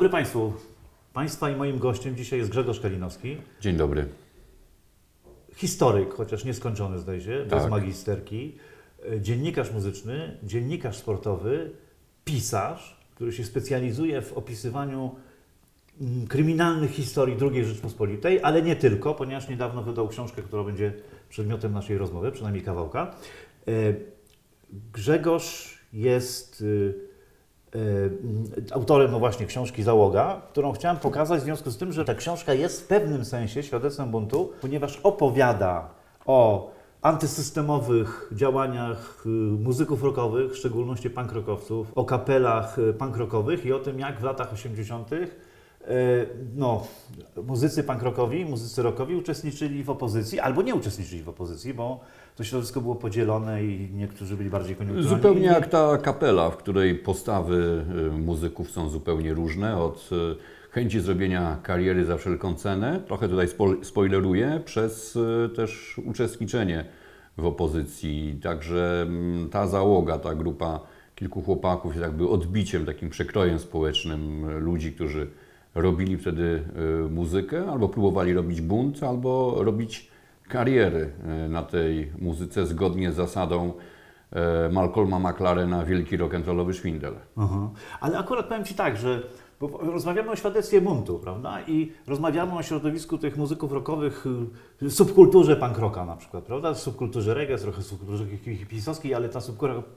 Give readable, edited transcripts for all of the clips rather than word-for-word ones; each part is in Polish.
dobry Państwu. Państwa i moim gościem dzisiaj jest Grzegorz Kalinowski. Dzień dobry. Historyk, chociaż nieskończony zdaje się, tak, bez magisterki. Dziennikarz muzyczny, dziennikarz sportowy, pisarz, który się specjalizuje w opisywaniu kryminalnych historii II Rzeczypospolitej, ale nie tylko, ponieważ niedawno wydał książkę, która będzie przedmiotem naszej rozmowy, przynajmniej kawałka. Grzegorz jest autorem, no właśnie, książki Załoga, którą chciałem pokazać w związku z tym, że ta książka jest w pewnym sensie świadectwem buntu, ponieważ opowiada o antysystemowych działaniach muzyków rockowych, w szczególności punk rockowców, o kapelach punk rockowych i o tym, jak w latach 80. no, muzycy punk rockowi, muzycy rockowi uczestniczyli w opozycji, albo nie uczestniczyli w opozycji, bo to środowisko było podzielone i niektórzy byli bardziej koniunkturalni. Zupełnie jak ta kapela, w której postawy muzyków są zupełnie różne, od chęci zrobienia kariery za wszelką cenę, trochę tutaj spoileruję, przez też uczestniczenie w opozycji. Także ta załoga, ta grupa kilku chłopaków jest jakby odbiciem, takim przekrojem społecznym ludzi, którzy robili wtedy muzykę, albo próbowali robić bunt, albo robić kariery na tej muzyce zgodnie z zasadą Malcolma McLarena, wielki rock'n'rollowy szwindel. Aha. Ale akurat powiem Ci tak, że bo rozmawiamy o świadectwie buntu, prawda? I rozmawiamy o środowisku tych muzyków rockowych, subkulturze punk rocka na przykład, prawda? Subkulturze reggae, trochę subkulturze hipisowskiej, ale ta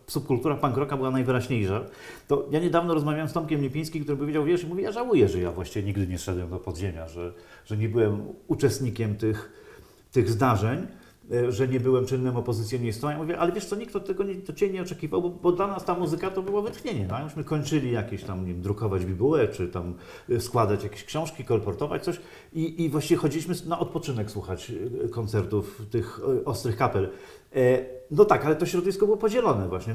subkultura punk rocka była najwyraźniejsza. To ja niedawno rozmawiałem z Tomkiem Lipińskim, który powiedział, wiesz, i mówi, ja żałuję, że ja właściwie nigdy nie szedłem do podziemia, że nie byłem uczestnikiem tych zdarzeń, że nie byłem czynnym opozycjonistą. Ja mówię, ale wiesz co, nikt od tego cię nie oczekiwał, bo dla nas ta muzyka to było wytchnienie. No? Myśmy kończyli jakieś tam, nie wiem, drukować bibułę, czy tam składać jakieś książki, kolportować coś i właściwie chodziliśmy na odpoczynek słuchać koncertów tych ostrych kapel. No tak, ale to środowisko było podzielone właśnie.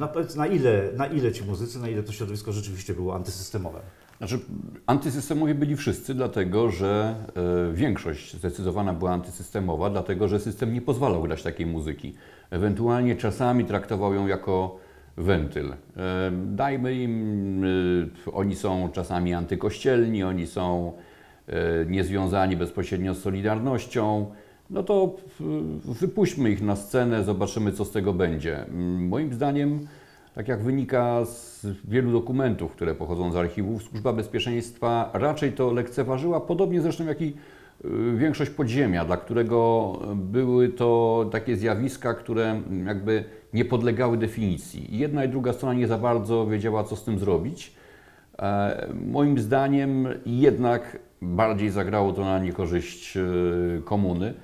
Na ile ci muzycy, na ile to środowisko rzeczywiście było antysystemowe? Znaczy, antysystemowi byli wszyscy, dlatego że większość zdecydowana była antysystemowa, dlatego że system nie pozwalał grać takiej muzyki. Ewentualnie czasami traktował ją jako wentyl. Dajmy im, oni są czasami antykościelni, oni są niezwiązani bezpośrednio z Solidarnością. No to wypuśćmy ich na scenę, zobaczymy, co z tego będzie. Moim zdaniem, tak jak wynika z wielu dokumentów, które pochodzą z archiwów, Służba Bezpieczeństwa raczej to lekceważyła, podobnie zresztą jak i większość podziemia, dla którego były to takie zjawiska, które jakby nie podlegały definicji. Jedna i druga strona nie za bardzo wiedziała, co z tym zrobić. Moim zdaniem jednak bardziej zagrało to na niekorzyść komuny,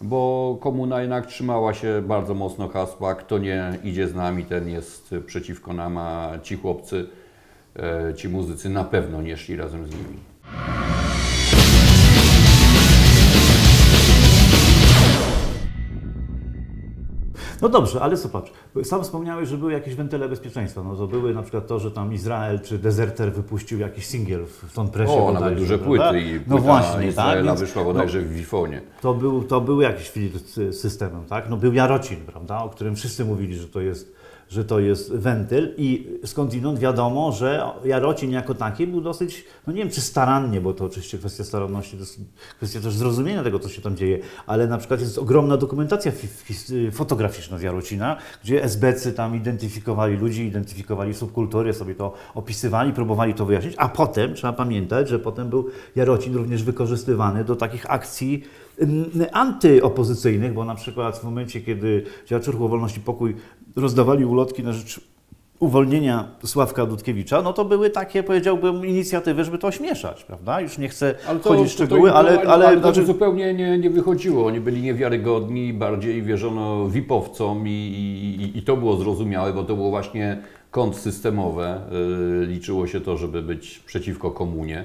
bo komuna jednak trzymała się bardzo mocno hasła, kto nie idzie z nami, ten jest przeciwko nam, a ci chłopcy, ci muzycy na pewno nie szli razem z nimi. No dobrze, ale zobacz, sam wspomniałeś, że były jakieś wentyle bezpieczeństwa. No to były na przykład to, że tam Izrael czy Dezerter wypuścił jakiś singiel w Tom Presie. O, bodajże, nawet duże prawda? Płyty i no właśnie, Izraela tak? Wyszła bodajże no, w Wifonie. To był jakiś flirt z systemem, tak? No był Jarocin, prawda? O którym wszyscy mówili, że to jest wentyl i skądinąd wiadomo, że Jarocin jako taki był dosyć, no nie wiem czy starannie, bo to oczywiście kwestia staranności, to jest kwestia też zrozumienia tego, co się tam dzieje, ale na przykład jest ogromna dokumentacja fotograficzna z Jarocina, gdzie SB-cy tam identyfikowali ludzi, identyfikowali subkultury, sobie to opisywali, próbowali to wyjaśnić, a potem, trzeba pamiętać, że potem był Jarocin również wykorzystywany do takich akcji antyopozycyjnych, bo na przykład w momencie, kiedy działacze Ruchu Wolność i Pokój rozdawali ulotki na rzecz uwolnienia Sławka Dudkiewicza, no to były takie, powiedziałbym, inicjatywy, żeby to ośmieszać, prawda? Już nie chcę wchodzić w szczegóły, ale znaczy... to zupełnie nie wychodziło. Oni byli niewiarygodni, bardziej wierzono VIP-owcom i to było zrozumiałe, bo to było właśnie kontrsystemowe. Liczyło się to, żeby być przeciwko komunie,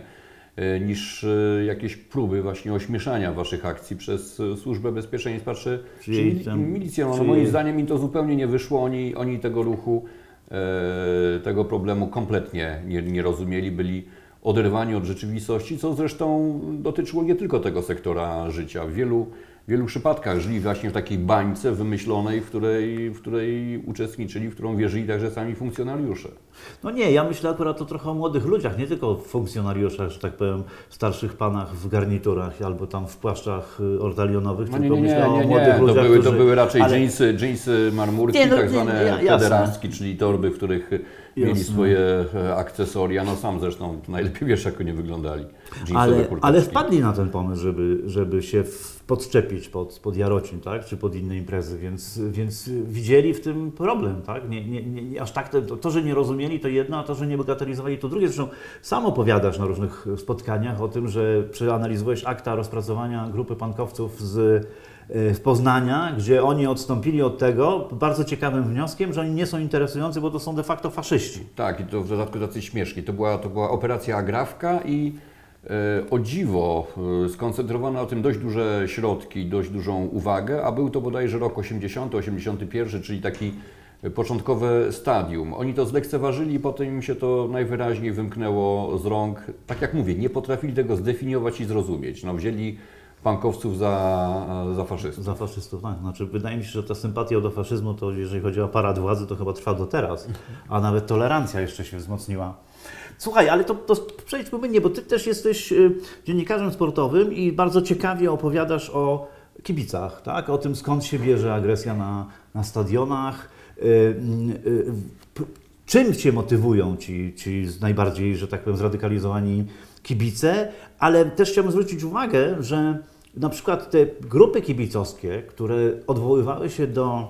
niż jakieś próby właśnie ośmieszania waszych akcji przez Służbę Bezpieczeństwa czy milicję. No, moim zdaniem im to zupełnie nie wyszło. Oni tego ruchu, tego problemu kompletnie nie rozumieli, byli oderwani od rzeczywistości, co zresztą dotyczyło nie tylko tego sektora życia. Wielu wielu przypadkach żyli właśnie w takiej bańce wymyślonej, w której uczestniczyli, w którą wierzyli także sami funkcjonariusze. No nie, ja myślę akurat trochę o młodych ludziach, nie tylko o funkcjonariuszach, że tak powiem, starszych panach w garniturach albo tam w płaszczach ortalionowych, no tylko myślę o młodych ludziach. To były raczej dżinsy marmurki, nie, no, tak zwane federacki, czyli torby, w których mieli swoje akcesoria. No sam zresztą najlepiej wiesz, jak oni wyglądali. Ale wpadli na ten pomysł, żeby się podczepić pod Jarocin, tak? Czy pod inne imprezy, więc widzieli w tym problem, tak? Nie, aż tak to, że nie rozumieli, to jedno, a to, że nie bagatelizowali, to drugie. Zresztą sam opowiadasz na różnych spotkaniach o tym, że przeanalizowałeś akta rozpracowania grupy pankowców z Poznania, gdzie oni odstąpili od tego bardzo ciekawym wnioskiem, że oni nie są interesujący, bo to są de facto faszyści. Tak, i to w dodatku tacy śmieszni. To była operacja Agrawka i o dziwo skoncentrowano na tym dość duże środki, dość dużą uwagę, a był to bodajże rok 80, 81, czyli taki początkowe stadium. Oni to zlekceważyli, potem im się to najwyraźniej wymknęło z rąk. Tak jak mówię, nie potrafili tego zdefiniować i zrozumieć. No, wzięli pankowców za faszystów. Za faszystów, tak. Znaczy, wydaje mi się, że ta sympatia do faszyzmu, to jeżeli chodzi o aparat władzy, to chyba trwa do teraz, a nawet tolerancja jeszcze się wzmocniła. Słuchaj, ale to przejdźmy płynnie, bo Ty też jesteś dziennikarzem sportowym i bardzo ciekawie opowiadasz o kibicach, tak? O tym, skąd się bierze agresja na stadionach, czym Cię motywują ci najbardziej, że tak powiem, zradykalizowani kibice, ale też chciałbym zwrócić uwagę, że na przykład te grupy kibicowskie, które odwoływały się do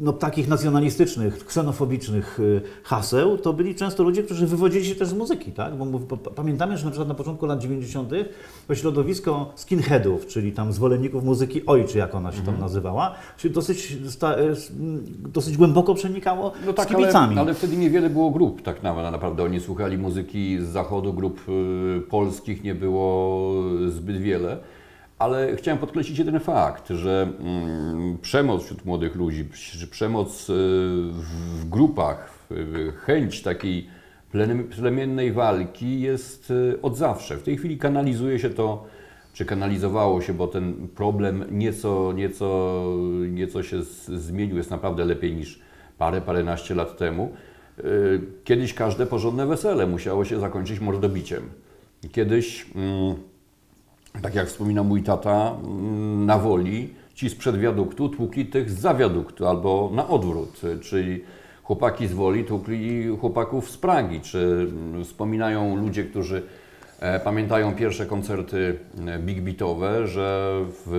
no, takich nacjonalistycznych, ksenofobicznych haseł, to byli często ludzie, którzy wywodzili się też z muzyki, tak? Bo pamiętamy, że na przykład na początku lat 90. to środowisko skinheadów, czyli tam zwolenników muzyki oj, czy jak ona się tam nazywała, się dosyć głęboko przenikało no tak, z kibicami. Ale wtedy niewiele było grup, tak naprawdę oni słuchali muzyki z zachodu, grup polskich nie było zbyt wiele. Ale chciałem podkreślić jeden fakt, że przemoc wśród młodych ludzi, przemoc w grupach, chęć takiej plemiennej walki jest od zawsze. W tej chwili kanalizuje się to, czy kanalizowało się, bo ten problem nieco się zmienił, jest naprawdę lepiej niż paręnaście lat temu. Kiedyś każde porządne wesele musiało się zakończyć mordobiciem. Kiedyś... Tak jak wspominał mój tata, na Woli ci sprzed wiaduktu tłukli tych zza wiaduktu, albo na odwrót, czyli chłopaki z Woli tłukli chłopaków z Pragi, czy wspominają ludzie, którzy pamiętają pierwsze koncerty big beatowe, że w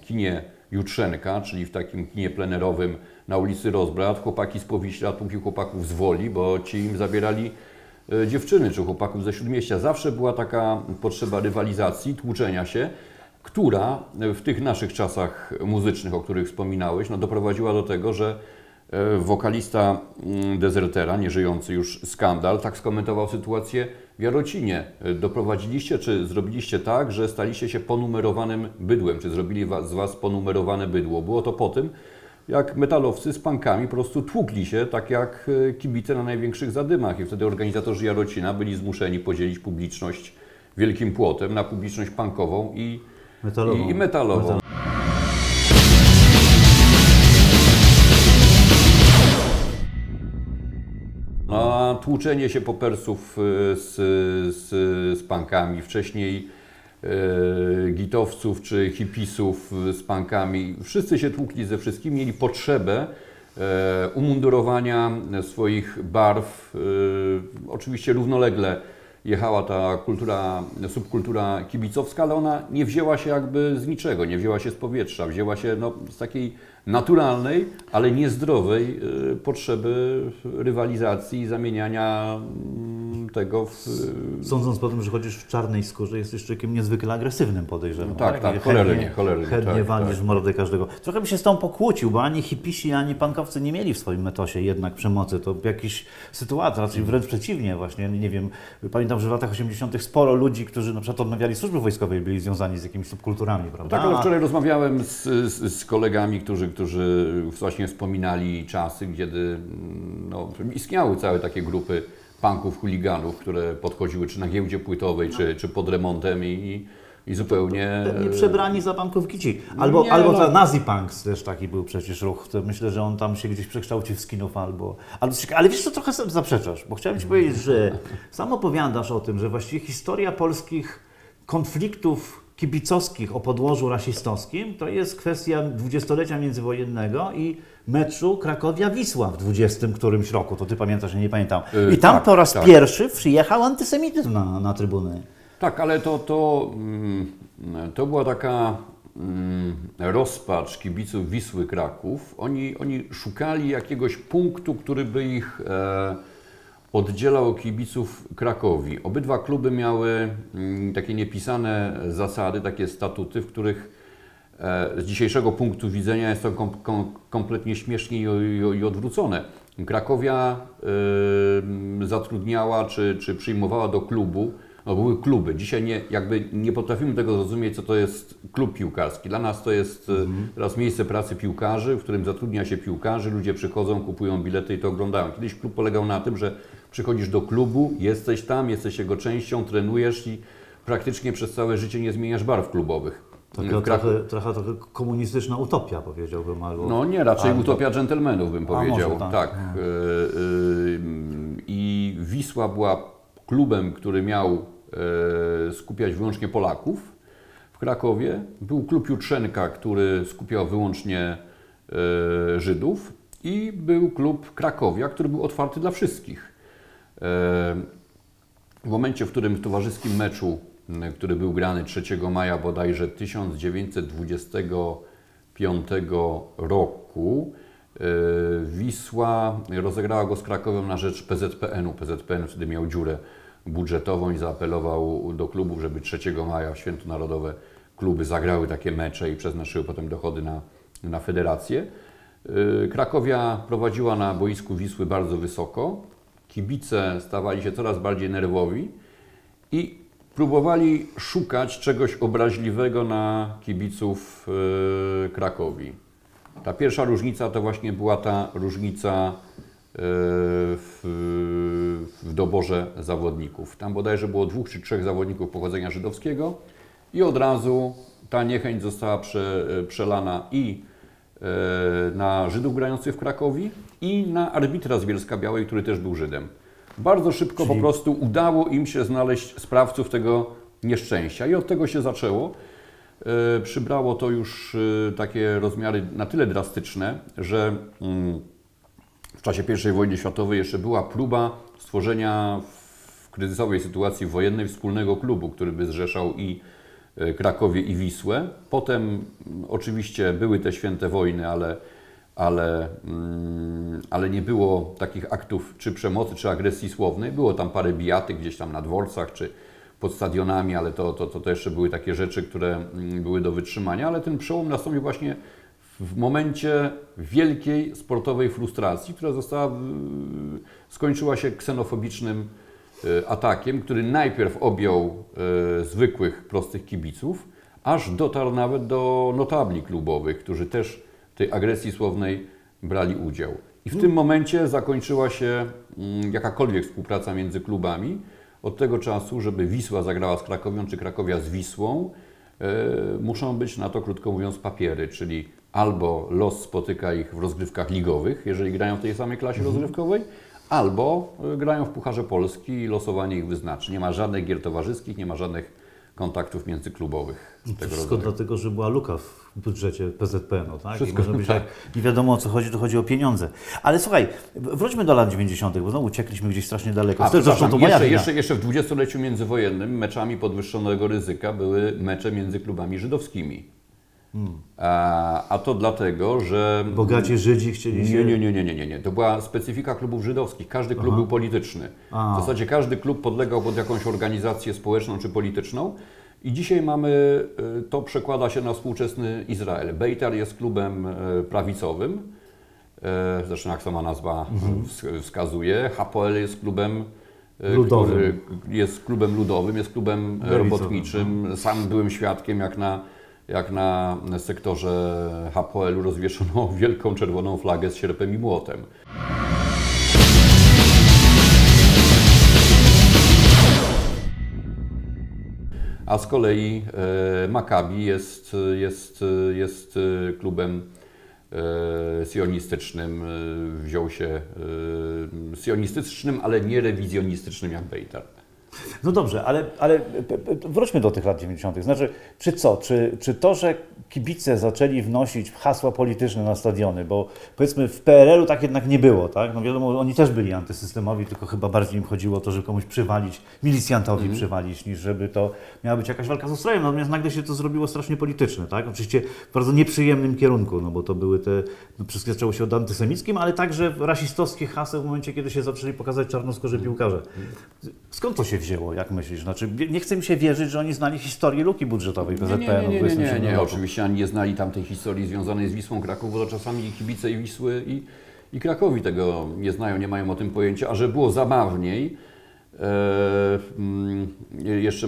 kinie Jutrzenka, czyli w takim kinie plenerowym na ulicy Rozbrat, chłopaki z Powiśla tłukli chłopaków z Woli, bo ci im zabierali dziewczyny czy chłopaków ze Śródmieścia. Zawsze była taka potrzeba rywalizacji, tłuczenia się, która w tych naszych czasach muzycznych, o których wspominałeś, no doprowadziła do tego, że wokalista Dezertera, nieżyjący już Skandal, tak skomentował sytuację w Jarocinie. Doprowadziliście, czy zrobiliście tak, że staliście się ponumerowanym bydłem, czy zrobili z Was ponumerowane bydło. Było to po tym, jak metalowcy z punkami po prostu tłukli się, tak jak kibice na największych zadymach. I wtedy organizatorzy Jarocina byli zmuszeni podzielić publiczność wielkim płotem na publiczność punkową i metalową. No, tłuczenie się popersów z punkami wcześniej, gitowców czy hipisów z punkami. Wszyscy się tłukli ze wszystkim, mieli potrzebę umundurowania swoich barw. Oczywiście równolegle jechała ta kultura, subkultura kibicowska, ale ona nie wzięła się jakby z niczego, nie wzięła się z powietrza, wzięła się no, z takiej naturalnej, ale niezdrowej potrzeby rywalizacji i zamieniania tego w... Sądząc po tym, że chodzisz w czarnej skórze, jesteś człowiekiem niezwykle agresywnym, podejrzewam. Tak, cholernie. Chętnie walniesz w mordę każdego. Trochę bym się z tą pokłócił, bo ani hipisi, ani pankowcy nie mieli w swoim metosie jednak przemocy. To jakiś sytuacja, raczej wręcz przeciwnie właśnie, nie wiem, pamiętam, że w latach 80. sporo ludzi, którzy na przykład odmawiali służby wojskowej, byli związani z jakimiś subkulturami, prawda? Tak, ale wczoraj rozmawiałem z kolegami, którzy właśnie wspominali czasy, kiedy no, istniały całe takie grupy punków, chuliganów, które podchodziły czy na giełdzie płytowej, czy pod remontem i i zupełnie... Pewnie przebrani za punkowych ci. Albo, nie, albo no. Nazi punks też taki był przecież ruch. To myślę, że on tam się gdzieś przekształcił w skinów albo... Ale wiesz co, trochę zaprzeczasz, bo chciałem Ci powiedzieć, że sam opowiadasz o tym, że właściwie historia polskich konfliktów kibicowskich o podłożu rasistowskim to jest kwestia dwudziestolecia międzywojennego i meczu Cracovia-Wisła w 20 którymś roku. To Ty pamiętasz, ja nie pamiętam. I tam po raz pierwszy przyjechał antysemityzm na trybuny. Tak, ale to była taka rozpacz kibiców Wisły Kraków. Oni szukali jakiegoś punktu, który by ich oddzielał od kibiców Cracovii. Obydwa kluby miały takie niepisane zasady, takie statuty, w których z dzisiejszego punktu widzenia jest to kompletnie śmiesznie i odwrócone. Cracovia zatrudniała czy przyjmowała do klubu, no były kluby. Dzisiaj jakby nie potrafimy tego zrozumieć, co to jest klub piłkarski. Dla nas to jest teraz miejsce pracy piłkarzy, w którym zatrudnia się piłkarzy, ludzie przychodzą, kupują bilety i to oglądają. Kiedyś klub polegał na tym, że przychodzisz do klubu, jesteś tam, jesteś jego częścią, trenujesz i praktycznie przez całe życie nie zmieniasz barw klubowych. Trochę komunistyczna utopia, powiedziałbym. Albo... No nie, raczej utopia dżentelmenów bym powiedział. Może, tak. I Wisła była klubem, który miał skupiać wyłącznie Polaków. W Krakowie był klub Jutrzenka, który skupiał wyłącznie Żydów i był klub Cracovia, który był otwarty dla wszystkich. W momencie, w którym w towarzyskim meczu, który był grany 3 maja bodajże 1925 roku, Wisła rozegrała go z Cracoviem na rzecz PZPN-u. PZPN wtedy miał dziurę budżetową i zaapelował do klubów, żeby 3 maja w Święto Narodowe kluby zagrały takie mecze i przeznaczyły potem dochody na federację. Cracovia prowadziła na boisku Wisły bardzo wysoko. Kibice stawali się coraz bardziej nerwowi i próbowali szukać czegoś obraźliwego na kibiców Cracovii. Ta pierwsza różnica to właśnie była ta różnica w doborze zawodników. Tam bodajże było 2 czy 3 zawodników pochodzenia żydowskiego i od razu ta niechęć została przelana i na Żydów grających w Cracovii i na arbitra z Bielska Białej, który też był Żydem. Bardzo szybko po prostu udało im się znaleźć sprawców tego nieszczęścia i od tego się zaczęło. Przybrało to już takie rozmiary na tyle drastyczne, że w czasie I wojny światowej jeszcze była próba stworzenia w kryzysowej sytuacji wojennej wspólnego klubu, który by zrzeszał i Krakowie i Wisłę. Potem oczywiście były te święte wojny, ale nie było takich aktów czy przemocy, czy agresji słownej. Było tam parę bijatyk gdzieś tam na dworcach, czy pod stadionami, ale to jeszcze były takie rzeczy, które były do wytrzymania. Ale ten przełom nastąpił właśnie w momencie wielkiej sportowej frustracji, która skończyła się ksenofobicznym atakiem, który najpierw objął zwykłych, prostych kibiców, aż dotarł nawet do notabli klubowych, którzy też tej agresji słownej brali udział. I w tym momencie zakończyła się jakakolwiek współpraca między klubami. Od tego czasu, żeby Wisła zagrała z Krakowią, czy Cracovia z Wisłą, muszą być na to, krótko mówiąc, papiery, czyli albo los spotyka ich w rozgrywkach ligowych, jeżeli grają w tej samej klasie rozgrywkowej, albo grają w Pucharze Polski i losowanie ich wyznaczy. Nie ma żadnych gier towarzyskich, nie ma żadnych kontaktów międzyklubowych. Wszystko dlatego, że była luka w budżecie PZPN-u, tak? Wszystko, tak. Nie wiadomo o co chodzi, to chodzi o pieniądze. Ale słuchaj, wróćmy do lat 90., bo znowu uciekliśmy gdzieś strasznie daleko. Jeszcze w dwudziestoleciu międzywojennym meczami podwyższonego ryzyka były mecze między klubami żydowskimi. A to dlatego, że... Bogaci Żydzi chcieli się... Nie. To była specyfika klubów żydowskich. Każdy klub był polityczny. W zasadzie każdy klub podlegał pod jakąś organizację społeczną czy polityczną. I dzisiaj mamy... To przekłada się na współczesny Izrael. Bejtar jest klubem prawicowym. Zresztą jak sama nazwa wskazuje. Hapoel jest klubem... Ludowym. Jest klubem ludowym, jest klubem robotniczym. Sam byłem świadkiem, jak na sektorze Hapoelu rozwieszono wielką czerwoną flagę z sierpem i młotem. a z kolei Maccabi jest klubem sionistycznym, wziął się sionistycznym, ale nie rewizjonistycznym jak Bejtar. No dobrze, ale wróćmy do tych lat 90. Znaczy, czy to, że kibice zaczęli wnosić hasła polityczne na stadiony, bo powiedzmy w PRL-u tak jednak nie było, tak? No wiadomo, oni też byli antysystemowi, tylko chyba bardziej im chodziło o to, żeby komuś przywalić, milicjantowi przywalić, niż żeby to miała być jakaś walka z ustrojem. Natomiast nagle się to zrobiło strasznie polityczne, tak? Oczywiście w bardzo nieprzyjemnym kierunku, no bo to były te, no wszystko zaczęło się od antysemickim, ale także rasistowskie haseł w momencie, kiedy się zaczęli pokazać czarnoskórzy piłkarze. Skąd to się wzięło, jak myślisz? Znaczy, nie chce mi się wierzyć, że oni znali historię luki budżetowej PZPN-u. Nie, oczywiście ani nie znali tamtej historii związanej z Wisłą Kraków, bo to czasami kibice i Wisły i Krakowi tego nie znają, nie mają o tym pojęcia. A że było zabawniej, jeszcze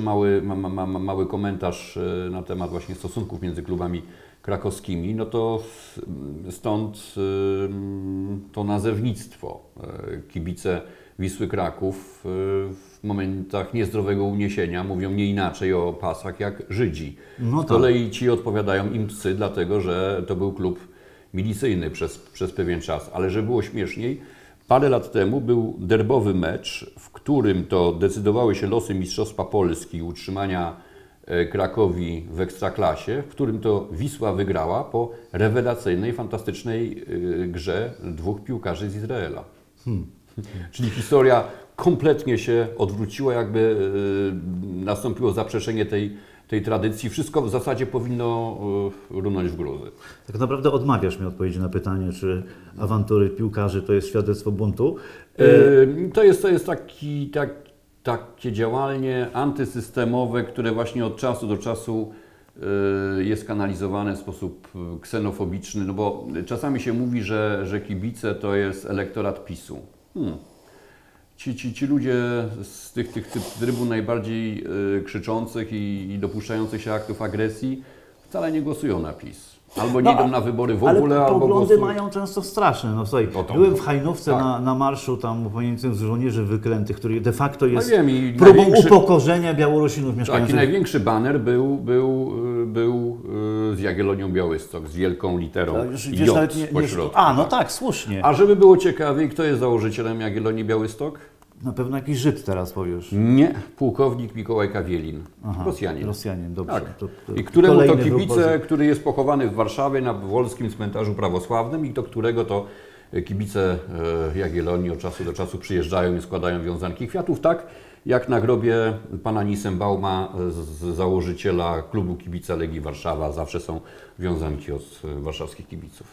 mały komentarz na temat właśnie stosunków między klubami krakowskimi, no to stąd to nazewnictwo. Kibice Wisły Kraków w momentach niezdrowego uniesienia mówią nie inaczej o pasach jak Żydzi. No z kolei ci odpowiadają im psy, dlatego że to był klub milicyjny przez pewien czas. Ale że było śmieszniej, parę lat temu był derbowy mecz, w którym to decydowały się losy Mistrzostwa Polski, utrzymania Krakowi w Ekstraklasie, w którym to Wisła wygrała po rewelacyjnej, fantastycznej grze dwóch piłkarzy z Izraela. Czyli historia kompletnie się odwróciła, jakby nastąpiło zaprzeczenie tej tradycji. Wszystko w zasadzie powinno runąć w gruzy. Tak naprawdę odmawiasz mi odpowiedzi na pytanie, czy awantury piłkarzy to jest świadectwo buntu? To jest takie działanie antysystemowe, które właśnie od czasu do czasu jest kanalizowane w sposób ksenofobiczny, no bo czasami się mówi, że kibice to jest elektorat PiS-u. Ci ludzie z tych trybun najbardziej krzyczących i dopuszczających się aktów agresji wcale nie głosują na PiS. Albo nie idą na wybory w ogóle, ale albo poglądy mają często straszne. No słuchaj, byłem w Hajnówce na marszu tam upamiętnionym z żołnierzy wyklętych, który de facto jest próbą upokorzenia Białorusinów mieszkających. Taki największy baner był z Jagiellonią Białystok, z wielką literą J pośrodku. A, no tak, słusznie. A żeby było ciekawiej, kto jest założycielem Jagiellonii Białystok? Na pewno jakiś Żyd teraz powiesz. Nie, pułkownik Mikołaj Kawielin. Aha, Rosjanin, dobrze. Tak. I któremu to kibice, który jest pochowany w Warszawie na Wolskim Cmentarzu Prawosławnym i do którego to kibice Jagiellonii od czasu do czasu przyjeżdżają i składają wiązanki kwiatów, tak jak na grobie pana Nisem Bauma, założyciela klubu kibica Legii Warszawa, zawsze są wiązanki od warszawskich kibiców.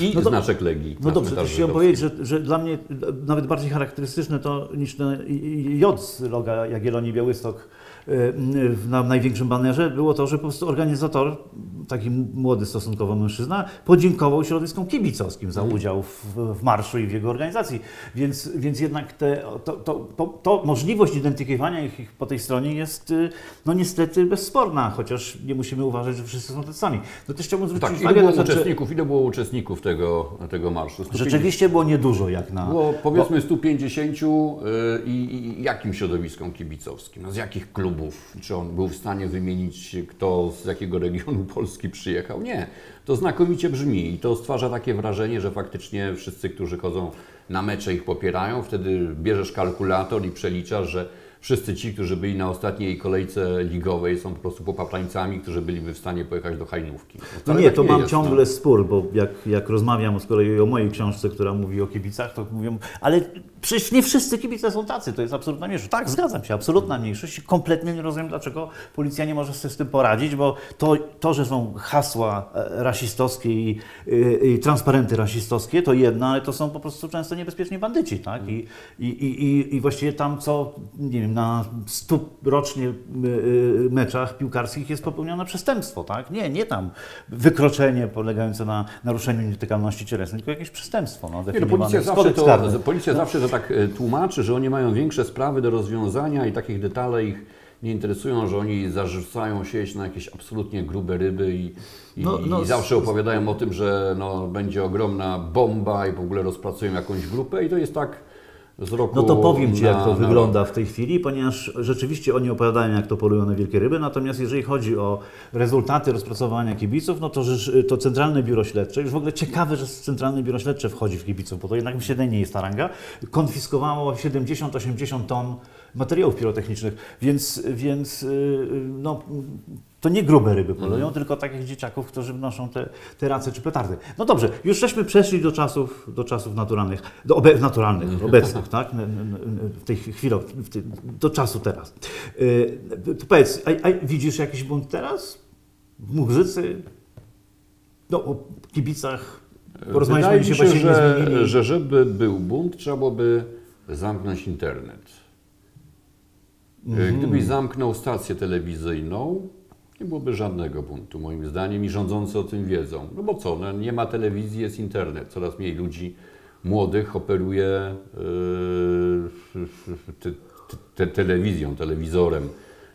I no znaczek Legii. No dobrze, to chciałem powiedzieć, że dla mnie nawet bardziej charakterystyczne to niż ten J z loga Jagiellonii Białystok na największym banerze było to, że po prostu organizator, taki młody stosunkowo mężczyzna, podziękował środowiskom kibicowskim za udział w marszu i w jego organizacji. Więc jednak to możliwość identyfikowania ich po tej stronie jest no niestety bezsporna, chociaż nie musimy uważać, że wszyscy są tacy sami. No też chciałbym zwrócić uwagę na to, ile było uczestników tego marszu? 150. Rzeczywiście było niedużo jak na... Było powiedzmy 150 i jakim środowiskom kibicowskim? No z jakich klubów? Czy on był w stanie wymienić, kto z jakiego regionu Polski przyjechał? Nie. To znakomicie brzmi i to stwarza takie wrażenie, że faktycznie wszyscy, którzy chodzą na mecze, ich popierają. Wtedy bierzesz kalkulator i przeliczasz, że wszyscy ci, którzy byli na ostatniej kolejce ligowej, są po prostu popaprańcami, którzy byliby w stanie pojechać do Hajnówki. No nie, to mam ciągle spór, bo jak rozmawiam z kolei o mojej książce, która mówi o kibicach, to mówią, ale przecież nie wszyscy kibice są tacy, to jest absolutna mniejszość. Tak, zgadzam się, absolutna mniejszość. Kompletnie nie rozumiem, dlaczego policja nie może sobie z tym poradzić, bo to że są hasła rasistowskie i transparenty rasistowskie, to jedno, ale to są po prostu często niebezpieczni bandyci, tak? I właściwie tam co, nie wiem, na 100 rocznie meczach piłkarskich jest popełnione przestępstwo, tak? Nie tam wykroczenie polegające na naruszeniu nietykalności cielesnej, tylko jakieś przestępstwo. No, policja zawsze to tak tłumaczy, że oni mają większe sprawy do rozwiązania i takich detale ich nie interesują, że oni zarzucają sieć na jakieś absolutnie grube ryby i zawsze opowiadają o tym, że no, będzie ogromna bomba i w ogóle rozpracują jakąś grupę i to jest tak z roku. No to powiem Ci, jak to wygląda w tej chwili, ponieważ rzeczywiście oni opowiadają, jak to polują na wielkie ryby, natomiast jeżeli chodzi o rezultaty rozpracowania kibiców, no to Centralne Biuro Śledcze, już w ogóle ciekawe, że Centralne Biuro Śledcze wchodzi w kibiców, bo to jednak średnie jest ta ranga, konfiskowało 70-80 ton materiałów pirotechnicznych, więc no, to nie grube ryby polują, tylko takich dzieciaków, którzy wnoszą te race czy petardy. No dobrze, już żeśmy przeszli do czasów naturalnych, naturalnych obecnych, tak? W tej chwili, do czasu teraz. To powiedz, widzisz jakiś bunt teraz? W Mugrzycy? No, o kibicach? Wydaje mi się, że żeby był bunt, trzeba byłoby zamknąć internet. Gdybyś zamknął stację telewizyjną, nie byłoby żadnego buntu, moim zdaniem, i rządzący o tym wiedzą. No bo co, no nie ma telewizji, jest internet. Coraz mniej ludzi młodych operuje telewizją, telewizorem.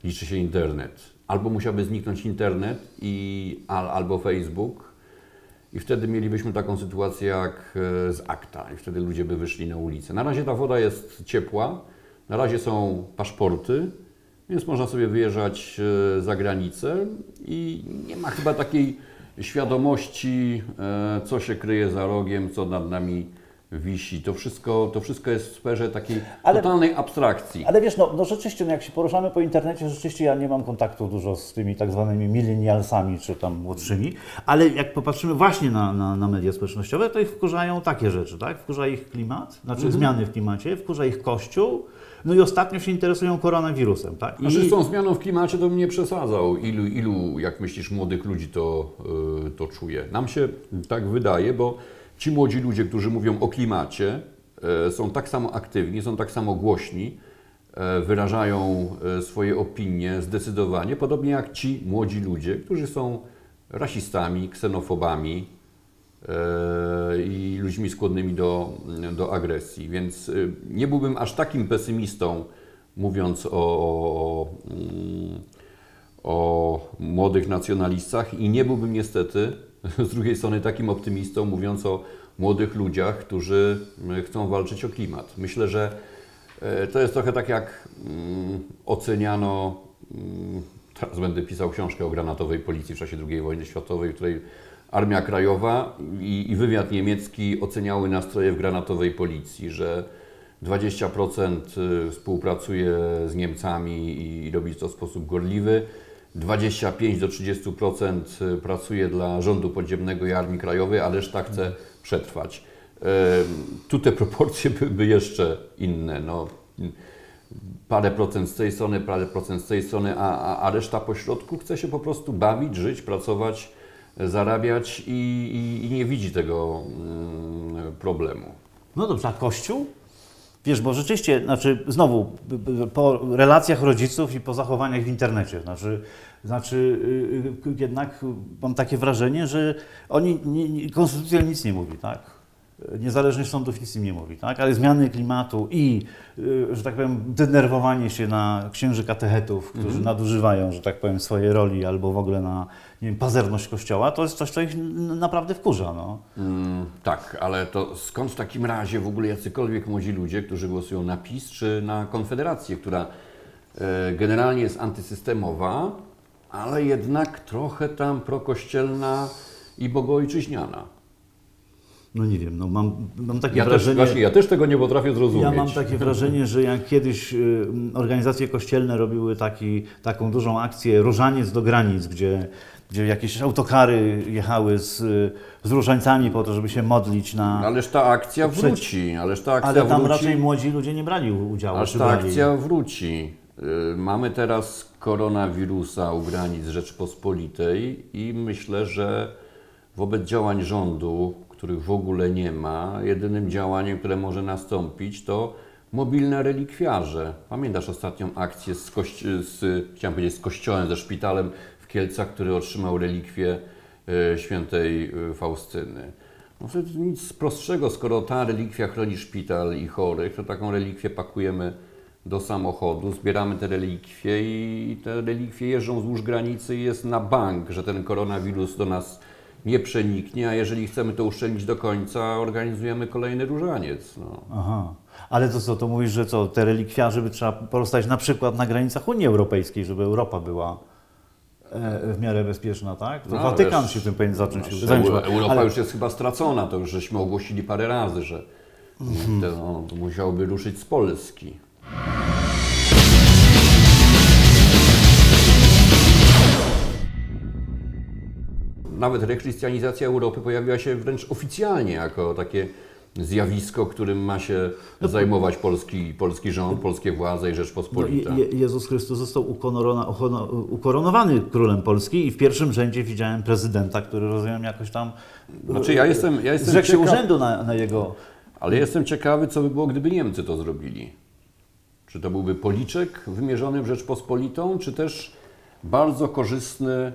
Liczy się internet. Albo musiałby zniknąć internet, albo Facebook. I wtedy mielibyśmy taką sytuację jak z akta. I wtedy ludzie by wyszli na ulicę. Na razie ta woda jest ciepła. Na razie są paszporty, więc można sobie wyjeżdżać za granicę i nie ma chyba takiej świadomości, co się kryje za rogiem, co nad nami wisi. To wszystko jest w sferze takiej totalnej abstrakcji. Ale wiesz, no rzeczywiście, no jak się poruszamy po internecie, rzeczywiście ja nie mam kontaktu dużo z tymi tak zwanymi milenialsami czy tam młodszymi, ale jak popatrzymy właśnie na media społecznościowe, to ich wkurzają takie rzeczy, tak? Wkurza ich klimat, znaczy zmiany w klimacie, wkurza ich Kościół, no i ostatnio się interesują koronawirusem, tak? Znaczy z tą zmianą w klimacie to bym nie przesadzał. Ilu, jak myślisz, młodych ludzi to czuje? Nam się tak wydaje, bo ci młodzi ludzie, którzy mówią o klimacie, są tak samo aktywni, są tak samo głośni, wyrażają swoje opinie zdecydowanie, podobnie jak ci młodzi ludzie, którzy są rasistami, ksenofobami i ludźmi skłonnymi do agresji. Więc nie byłbym aż takim pesymistą, mówiąc o młodych nacjonalistach i nie byłbym niestety z drugiej strony takim optymistą, mówiąc o młodych ludziach, którzy chcą walczyć o klimat. Myślę, że to jest trochę tak, jak oceniano, teraz będę pisał książkę o Granatowej Policji w czasie II wojny światowej, w której Armia Krajowa i wywiad niemiecki oceniały nastroje w Granatowej Policji, że 20% współpracuje z Niemcami i robi to w sposób gorliwy, 25 do 30% pracuje dla rządu podziemnego i Armii Krajowej, a reszta chce przetrwać. Tu te proporcje byłyby jeszcze inne. No, parę procent z tej strony, parę procent z tej strony, a reszta pośrodku chce się po prostu bawić, żyć, pracować, zarabiać i nie widzi tego problemu. No dobrze, a Kościół? Wiesz, bo rzeczywiście, znaczy znowu, po relacjach rodziców i po zachowaniach w internecie, jednak mam takie wrażenie, że oni, konstytucja nic nie mówi, tak? Niezależność sądów nic im nie mówi, tak? Ale zmiany klimatu i, że tak powiem, denerwowanie się na księży katechetów, którzy nadużywają, że tak powiem, swojej roli albo w ogóle na, nie wiem, pazerność Kościoła, to jest coś, co ich naprawdę wkurza, no. Tak, ale to skąd w takim razie w ogóle jacykolwiek młodzi ludzie, którzy głosują na PiS czy na Konfederację, która generalnie jest antysystemowa, ale jednak trochę tam prokościelna i bogoojczyźniana. No nie wiem, no mam takie wrażenie... Ja też tego nie potrafię zrozumieć. Ja mam takie wrażenie, że jak kiedyś organizacje kościelne robiły taką dużą akcję Różaniec do granic, gdzie jakieś autokary jechały z różańcami po to, żeby się modlić na... Ależ ta akcja wróci, ale tam wróci. Raczej młodzi ludzie nie brali udziału. Ależ ta akcja wróci. Mamy teraz koronawirusa u granic Rzeczpospolitej i myślę, że wobec działań rządu, których w ogóle nie ma, jedynym działaniem, które może nastąpić, to mobilne relikwiarze. Pamiętasz ostatnią akcję z kościołem, ze szpitalem w Kielcach, który otrzymał relikwię świętej Faustyny. No to nic prostszego, skoro ta relikwia chroni szpital i chorych, to taką relikwię pakujemy do samochodu, zbieramy te relikwie i te relikwie jeżdżą wzdłuż granicy i jest na bank, że ten koronawirus do nas nie przeniknie, a jeżeli chcemy to uszczelnić do końca, organizujemy kolejny różaniec. No. Aha. Ale to co, to mówisz, że co, te relikwiarze by trzeba porozstać na przykład na granicach Unii Europejskiej, żeby Europa była w miarę bezpieczna, tak? To no, Watykan wiesz, się tym powinien zacząć. Znaczy, Europa ale... już jest chyba stracona, to już żeśmy ogłosili parę razy, że to musiałoby ruszyć z Polski. Nawet rechrystianizacja Europy pojawiła się wręcz oficjalnie jako takie zjawisko, którym ma się zajmować polski rząd, polskie władze i Rzeczpospolita. No, Jezus Chrystus został ukoronowany królem Polski i w pierwszym rzędzie widziałem prezydenta, który rozumiem jakoś tam... Znaczy ja jestem zrzekł się urzędu na jego... Ale jestem ciekawy, co by było, gdyby Niemcy to zrobili. Czy to byłby policzek wymierzony w Rzeczpospolitą, czy też bardzo korzystny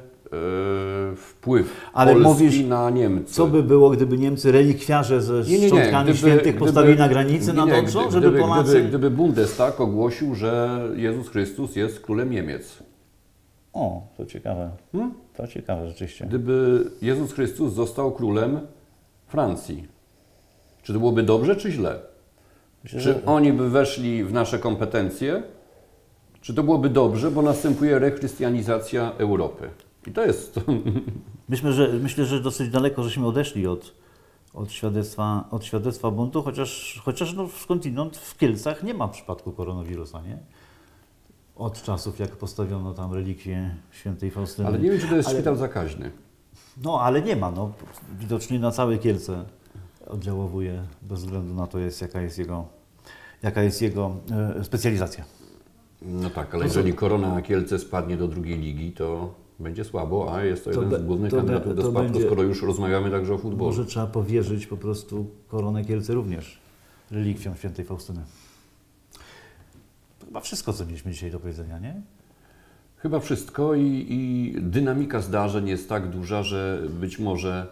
wpływ ale Polski mówisz, na Niemcy. Co by było, gdyby Niemcy relikwiarze ze szczątkami świętych postawili na granicy na Dobrze, żeby Polacy... Gdyby Bundestag ogłosił, że Jezus Chrystus jest królem Niemiec. O, to ciekawe. To ciekawe rzeczywiście. Gdyby Jezus Chrystus został królem Francji. Czy to byłoby dobrze, czy źle? Myślę, czy oni by weszli w nasze kompetencje? Czy to byłoby dobrze, bo następuje rechrystianizacja Europy? I to jest to. Myślę, że dosyć daleko żeśmy odeszli od świadectwa buntu, chociaż no, skądinąd w Kielcach nie ma przypadku koronawirusa, nie? Od czasów, jak postawiono tam relikwie świętej Faustyny. Ale nie wiem, czy to jest szpital zakaźny. No, ale nie ma. No. Widocznie na całe Kielce oddziałowuje, bez względu na to, jaka jest jego specjalizacja. No tak, ale jeżeli Korona na Kielce spadnie do drugiej ligi, to... Będzie słabo, a jest to jeden z głównych kandydatów do spadku, skoro już rozmawiamy także o futbolu. Może trzeba powierzyć po prostu Koronę Kielce również relikwiom świętej Faustyny. To chyba wszystko, co mieliśmy dzisiaj do powiedzenia, nie? Chyba wszystko i dynamika zdarzeń jest tak duża, że być może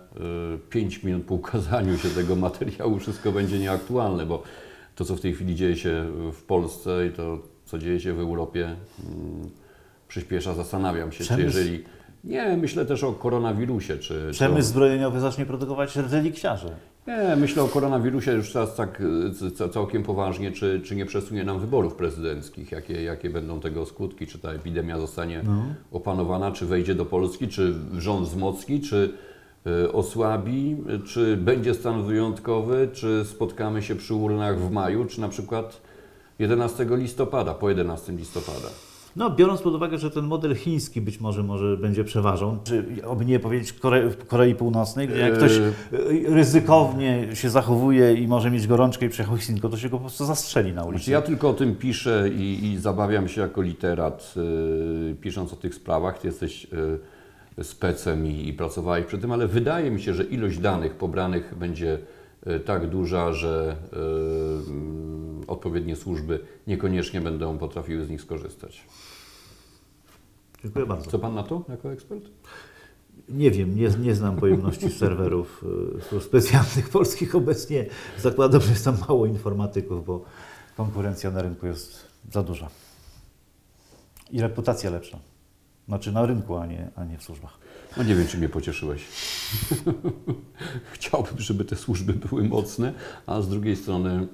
5 minut po ukazaniu się tego materiału wszystko będzie nieaktualne, bo to, co w tej chwili dzieje się w Polsce i to, co dzieje się w Europie, przyspiesza, zastanawiam się, czy jeżeli... Nie, myślę też o koronawirusie, czy... Przemysł zbrojeniowy zacznie produkować relikwiarze. Nie, myślę o koronawirusie już teraz tak całkiem poważnie, czy nie przesunie nam wyborów prezydenckich, jakie będą tego skutki, czy ta epidemia zostanie opanowana, czy wejdzie do Polski, czy rząd wzmocni, czy osłabi, czy będzie stan wyjątkowy, czy spotkamy się przy urnach w maju, czy na przykład 11 listopada, po 11 listopada. No, biorąc pod uwagę, że ten model chiński być może będzie przeważał, czy oby nie powiedzieć Korei Północnej, gdzie jak ktoś ryzykownie się zachowuje i może mieć gorączkę i przejechał chińsko, to się go po prostu zastrzeli na ulicy. Znaczy, ja tylko o tym piszę i zabawiam się jako literat, pisząc o tych sprawach. Ty jesteś specem i pracowałeś przy tym, ale wydaje mi się, że ilość danych pobranych będzie tak duża, że odpowiednie służby niekoniecznie będą potrafiły z nich skorzystać. Dziękuję bardzo. Co Pan na to jako ekspert? Nie wiem, nie znam pojemności serwerów służb specjalnych polskich obecnie. Zakładam, że jest tam mało informatyków, bo konkurencja na rynku jest za duża. I reputacja lepsza. Znaczy na rynku, a nie w służbach. No nie wiem, czy mnie pocieszyłeś. Chciałbym, żeby te służby były mocne, a z drugiej strony...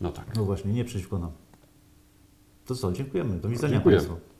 No tak. No właśnie, nie przeciwko nam. To co, dziękujemy. Do widzenia Państwu.